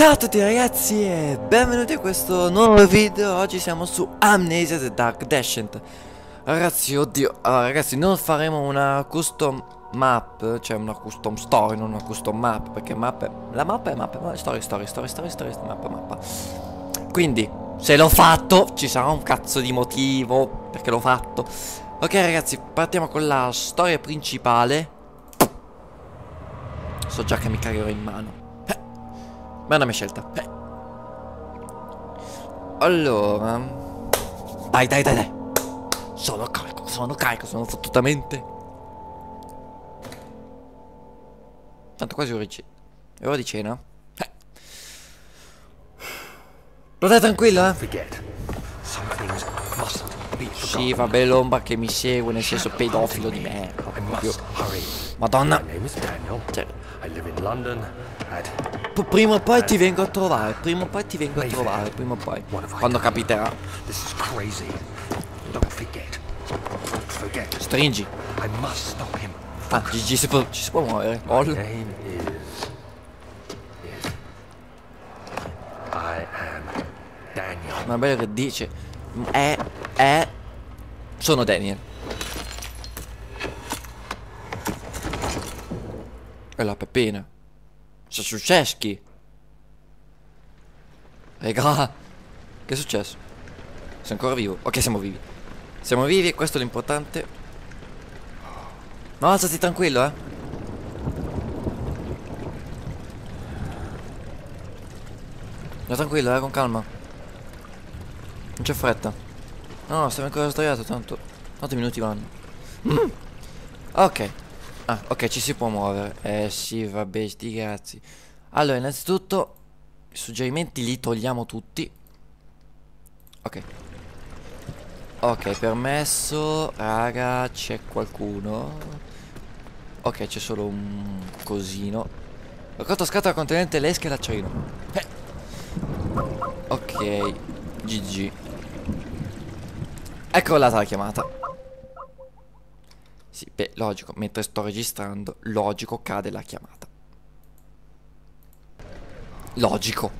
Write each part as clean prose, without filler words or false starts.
Ciao a tutti ragazzi e benvenuti a questo nuovo video. Oggi siamo su Amnesia The Dark Descent. Ragazzi, oddio, allora, ragazzi, non faremo una custom map, cioè una custom story, non una custom map, perché la mappa è story, mappa. Quindi, se l'ho fatto, ci sarà un cazzo di motivo perché l'ho fatto. Ok ragazzi, partiamo con la storia principale. So già che mi cagherò in mano. Ma è una mia scelta. Allora, dai. Sono carico, sono fottutamente. Tanto quasi ora di cena. Lo dai tranquillo, eh? Sì, vabbè, l'ombra che mi segue, nel senso pedofilo di merda. Madonna. Prima o poi ti vengo a trovare, prima o poi. Quando capiterà. Stringi. Ah, GG, ci si può muovere. Ma bello che dice. Sono Daniel. E la peppina. Sono successi. Regà, che è successo? Sei ancora vivo? Ok, siamo vivi, questo è l'importante. No, alzati tranquillo, eh. No, tranquillo, con calma. Non c'è fretta. No, stiamo ancora sdraiato, tanto 8 minuti vanno. Ok. Ah, ok, ci si può muovere. Eh sì, vabbè, sti cazzi. Allora, innanzitutto i suggerimenti li togliamo tutti. Ok. Ok, permesso. Raga, c'è qualcuno. Ok, c'è solo un cosino. Ho raccolto scatola contenente l'esca e l'acciarino. Ok, GG. Ecco la chiamata. Sì, beh, logico, mentre sto registrando, logico, cade la chiamata. Logico.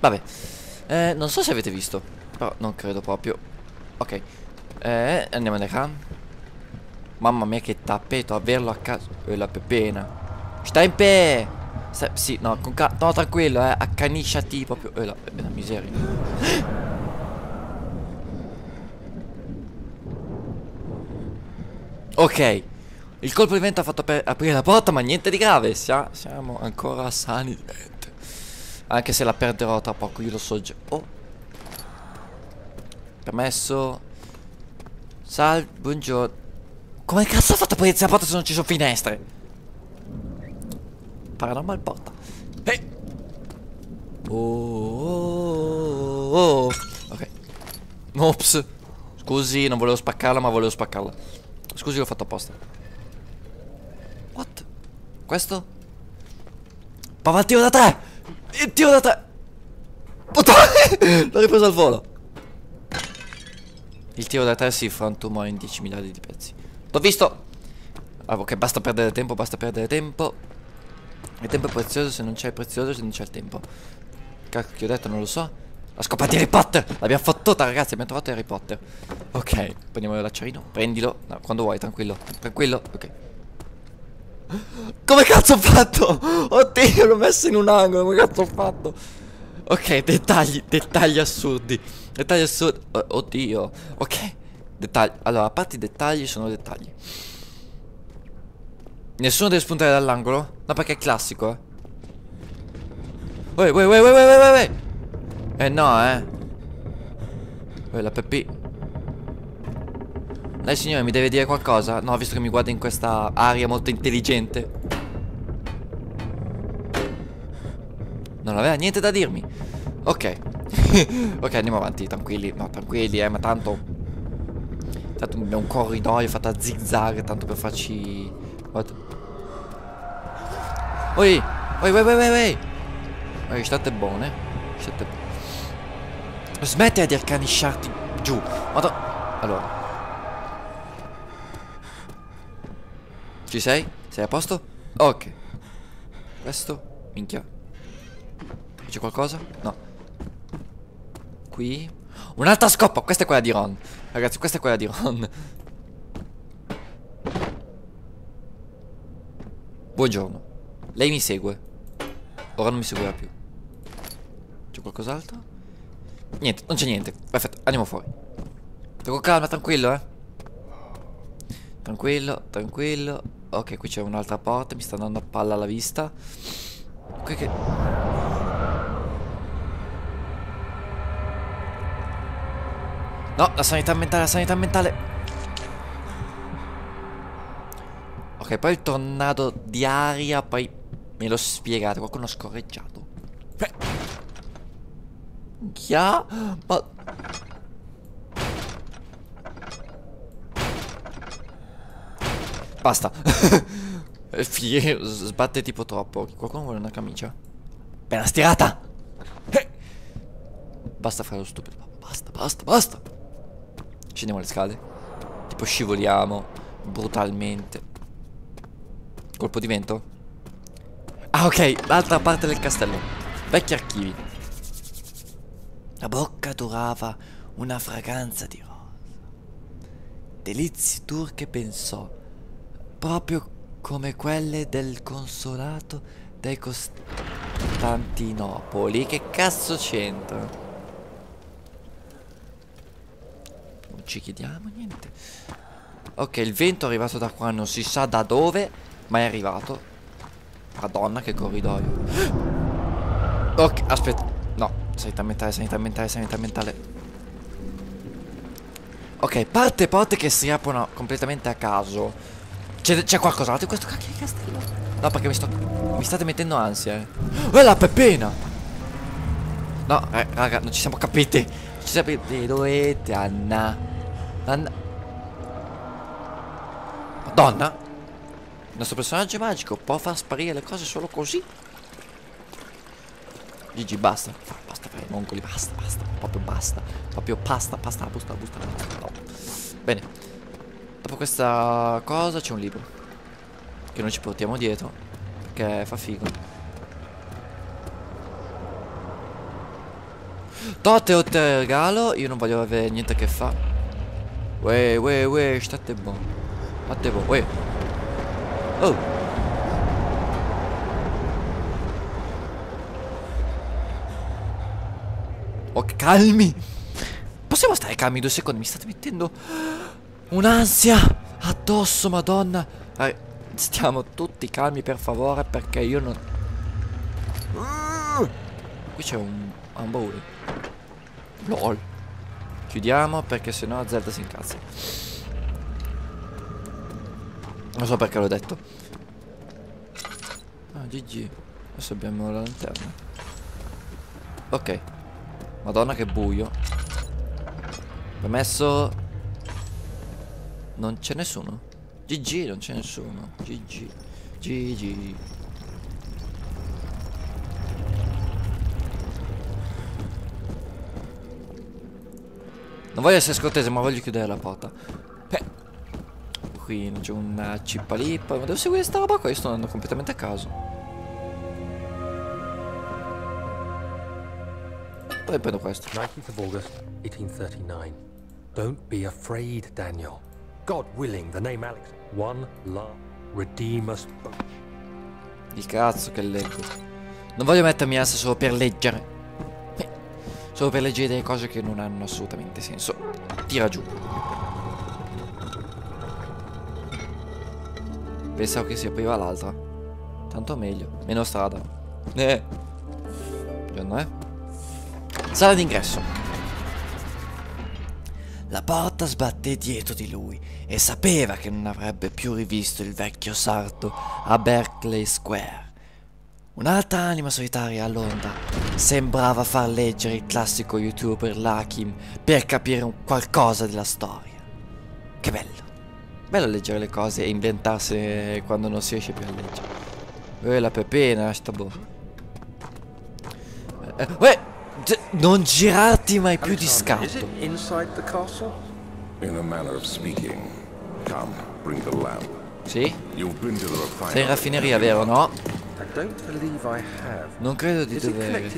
Vabbè, non so se avete visto, però non credo proprio. Ok, andiamo da qua. Mamma mia che tappeto, averlo a caso. E la pepena. Stempe! Sì, no, con no, tranquillo, accanisciati proprio. E la miseria. Ok, il colpo di vento ha fatto aprire la porta, ma niente di grave, siamo ancora sani di mente. Anche se la perderò tra poco, io lo so già. Oh. Permesso. Buongiorno. Come cazzo ha fatto aprire la porta se non ci sono finestre? Paranormal porta. Ehi. Oh. Ok. Ops. Scusi, non volevo spaccarla, ma volevo spaccarla. Scusi, l'ho fatto apposta. What? Questo? Ma va il tiro da tre! Il tiro da tre! Puttana! L'ho ripreso al volo. Il tiro da tre si frantuma in 10 miliardi di pezzi. L'ho visto! Ah, ok, basta perdere tempo. Il tempo è prezioso, se non c'è il tempo. Cacchio, che ho detto, non lo so. La scopa di Harry Potter! L'abbiamo fottuta, ragazzi, abbiamo trovato Harry Potter. Ok, prendiamo l'acciarino. Prendilo, no, quando vuoi, tranquillo, ok. Come cazzo ho fatto? Oddio, l'ho messo in un angolo, come cazzo ho fatto? Ok, dettagli assurdi. Oddio, ok. Dettagli, allora, a parte i dettagli, sono dettagli. Nessuno deve spuntare dall'angolo? No, perché è classico, eh. Uè. Eh no, eh. La Peppi. Lei signore mi deve dire qualcosa? No, visto che mi guarda in questa aria molto intelligente. Non aveva niente da dirmi. Ok. Ok, andiamo avanti, tranquilli. No, tranquilli, ma tanto. Tanto abbiamo un corridoio fatto a zigzag, tanto per farci. Oi. Oi, state buone. Smettila di accanisciarti giù. Madonna. Allora. Ci sei? Sei a posto? Ok. Questo. Minchia. C'è qualcosa? No. Qui. Un'altra scoppa. Questa è quella di Ron. Ragazzi, questa è quella di Ron. Buongiorno. Lei mi segue. Ora non mi seguirà più. C'è qualcos'altro? Niente, non c'è niente. Perfetto, andiamo fuori. Con calma, tranquillo, eh. Tranquillo, tranquillo. Ok, qui c'è un'altra porta. Mi sta andando a palla alla vista. Qui che... No, la sanità mentale, la sanità mentale. Ok, poi il tornado di aria. Poi me lo spiegate. Qualcuno ha scorreggiato. Chia? Ma... Basta. Sbatte tipo troppo. Qualcuno vuole una camicia? Bella stirata. Basta fare lo stupido. Basta, basta, basta. Scendiamo le scale. Tipo scivoliamo brutalmente. Colpo di vento? Ah ok, l'altra parte del castello. Vecchi archivi. La bocca durava una fragranza di rosa. Delizie turche pensò. Proprio come quelle del consolato dei Costantinopoli. Che cazzo c'entra? Non ci chiediamo niente. Ok, il vento è arrivato da qua, non si sa da dove, ma è arrivato. Madonna, che corridoio. Ok, aspetta. No, sanità mentale, sanità mentale, sanità mentale. Ok, parte porte che si aprono completamente a caso. C'è qualcos'altro in questo cacchio di castello? No, perché mi state mettendo ansia, eh. Oh, la peppina! No, raga, non ci siamo capiti. Non ci siamo capiti. Dovete, Anna. Anna. Madonna. Il nostro personaggio magico può far sparire le cose solo così. Gigi, basta. Basta per i mongoli, basta, basta. Proprio basta. Proprio pasta, pasta, busta, busta, busta. No. Bene. Dopo questa cosa c'è un libro che non ci portiamo dietro perché fa figo. Totte o te regalo. Io non voglio avere niente a che fa. Uè, uè, uè, state buon. Fate buon, uè. Oh. Oh, calmi. Possiamo stare calmi 2 secondi? Mi state mettendo... un'ansia addosso, madonna. Stiamo tutti calmi, per favore, perché io non... Qui c'è un baule. LOL. Chiudiamo perché sennò Zelda si incazza. Non so perché l'ho detto. Ah, GG. Adesso abbiamo la lanterna. Ok. Madonna che buio. Permesso... Non c'è nessuno. GG, non c'è nessuno. GG. GG. Non voglio essere scortese, ma voglio chiudere la porta. Qui c'è una cippalippa. Ma devo seguire sta roba qua. Io sto andando completamente a caso. Poi prendo questo. 19 agosto 1839. Don't be afraid, Daniel. God willing, the name Alex. One love, redeem us both. Di cazzo che leggo. Non voglio mettermi ansia solo per leggere. Solo per leggere delle cose che non hanno assolutamente senso. Tira giù. Pensavo che si apriva l'altra. Tanto meglio. Meno strada. Buongiorno, eh. Sala d'ingresso. La porta sbatté dietro di lui e sapeva che non avrebbe più rivisto il vecchio sarto a Berkeley Square. Un'altra anima solitaria a Londra sembrava far leggere il classico youtuber Lakim per capire qualcosa della storia. Che bello. Bello leggere le cose e inventarsi quando non si riesce più a leggere. La pepena, sta boh. Non girarti mai più di scatto. Is it inside the castle? In a manner of speaking. Come, bring the lamp. Sì? Sei in raffineria, vero? No? Non credo di dover.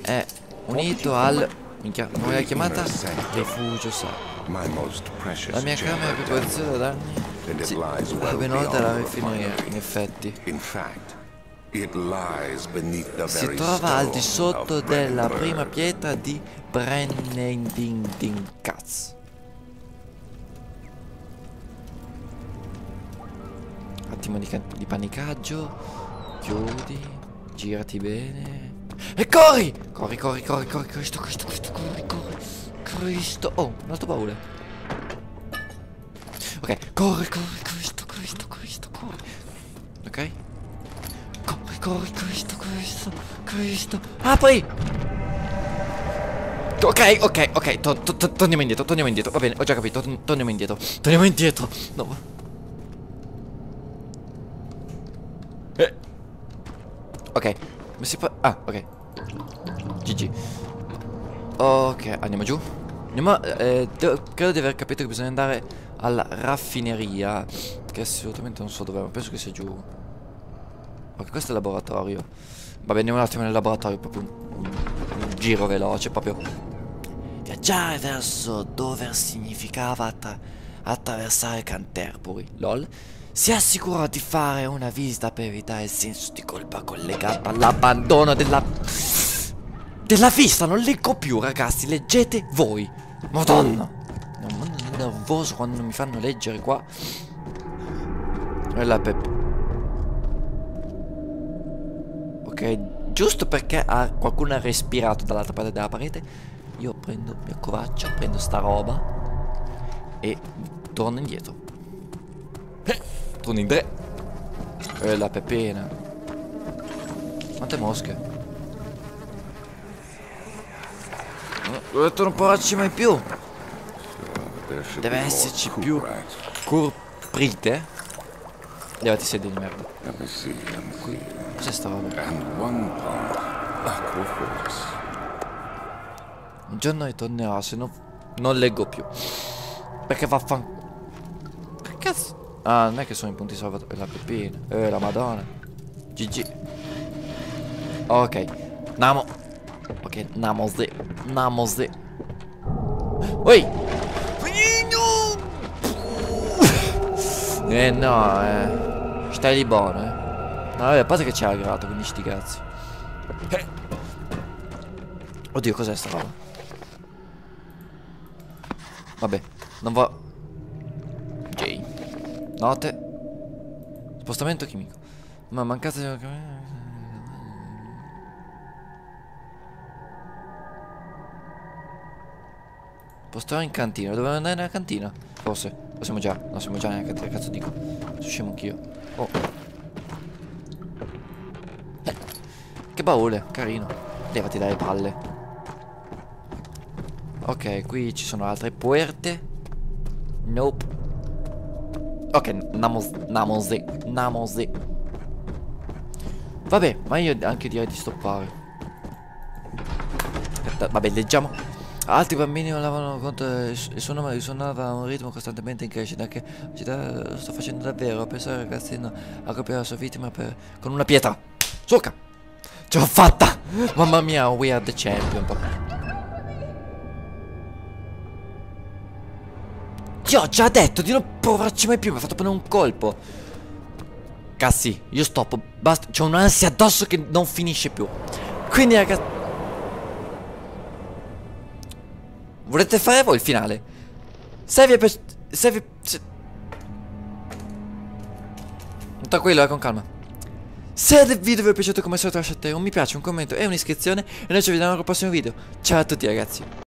È unito al. Minchia, non l'hai chiamata? Refugio sacro. La mia camera più preziosa da anni. Sì, va ben oltre la raffineria, in effetti. Si trova al di sotto della prima pietra di Brennendindinkaz. Attimo di panicaggio. Chiudi. Girati bene. E corri! Corri, corri, corri, corri, Cristo. Oh, un altro baule. Ok, corri, corri, Cristo, corri. Ok. Corri, corri, Cristo. Apri! Ok, torniamo indietro, Va bene, ho già capito, torniamo indietro. No. Ok, mi si fa... Ah, ok. GG. Ok, andiamo giù. Andiamo... credo di aver capito che bisogna andare alla raffineria. Che assolutamente non so dove, ma penso che sia giù. Ok, questo è il laboratorio. Vabbè, andiamo un attimo nel laboratorio. Proprio un giro veloce, proprio. Viaggiare verso dove significava attraversare Canterbury. LOL. Si assicurò di fare una visita per evitare il senso di colpa collegato all'abbandono della vista. Non leggo più, ragazzi, leggete voi. Madonna, non mi nervoso quando mi fanno leggere qua. E la pepe. Ok, giusto perché qualcuno ha respirato dall'altra parte della parete. Io prendo il mio coraggio, prendo sta roba e torno indietro. Torni in tre. La pepena. Quante mosche. Ho detto non poracci mai più. Deve esserci più curprite. Levati sedere di merda. Cos'è sta roba? Un giorno ritornerò, se no non leggo più. Perché vaffanculo. Che cazzo? Ah, non è che sono i punti salvatori. La pepina. La madonna. GG. Ok. Namo. Ok, namose. Oi. No, stai lì buono, No, vabbè, a parte che c'è la grata, quindi sti cazzi. Oddio, cos'è sta roba? Vabbè, non va. Note. Spostamento chimico. Ma mancata di... Spostare in cantina. Dovevo andare nella cantina. Forse. Lo siamo già. No, siamo già nella cantina. Cazzo dico. Sono scemo anch'io. Oh. Che baule. Carino. Levati dalle palle. Ok, qui ci sono altre puerte. Nope. Ok, namose. Vabbè, ma io anche direi di stoppare. Aspetta, vabbè, leggiamo. Altri bambini non lavano conto. Il suo nome risuonava a un ritmo costantemente in crescita. Che lo sto facendo davvero. Pensare al ragazzino a colpire la sua vittima con una pietra. Succa! Ce l'ho fatta! Mamma mia, we are the champion. Ti ho già detto di non provarci mai più, mi ha fatto prendere un colpo. Cazzi, io stoppo, basta, c'ho un'ansia addosso che non finisce più. Quindi ragazzi, volete fare voi il finale? Se vi è piaciuto, tranquillo, con calma. Se il video vi è piaciuto come solito lasciate un mi piace, un commento e un'iscrizione. E noi ci vediamo al prossimo video. Ciao a tutti ragazzi.